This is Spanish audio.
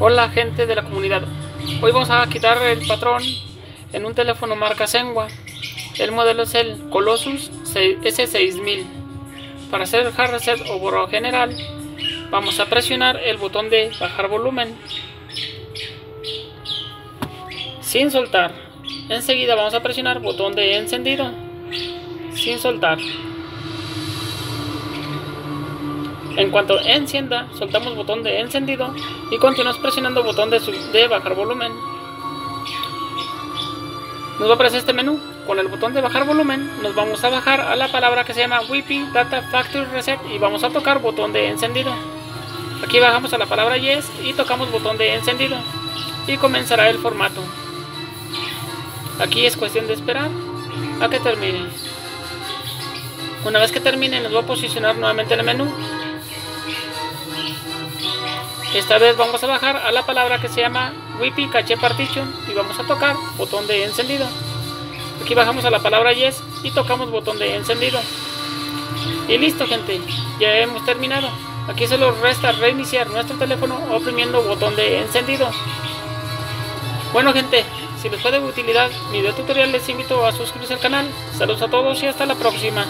Hola gente de la comunidad, hoy vamos a quitar el patrón en un teléfono marca Senwa. El modelo es el Colossus S6000. Para hacer hard reset o borrado general, vamos a presionar el botón de bajar volumen sin soltar. Enseguida vamos a presionar botón de encendido sin soltar. En cuanto encienda, soltamos botón de encendido y continuamos presionando botón de bajar volumen. Nos va a aparecer este menú. Con el botón de bajar volumen nos vamos a bajar a la palabra que se llama Wi-Fi Data Factory Reset y vamos a tocar botón de encendido. Aquí bajamos a la palabra Yes y tocamos botón de encendido y comenzará el formato. Aquí es cuestión de esperar a que termine. Una vez que termine, nos va a posicionar nuevamente en el menú. Esta vez vamos a bajar a la palabra que se llama Wi-Fi Cache Partition y vamos a tocar botón de encendido. Aquí bajamos a la palabra Yes y tocamos botón de encendido. Y listo gente, ya hemos terminado. Aquí solo resta reiniciar nuestro teléfono oprimiendo botón de encendido. Bueno gente, si les fue de utilidad mi video tutorial, les invito a suscribirse al canal. Saludos a todos y hasta la próxima.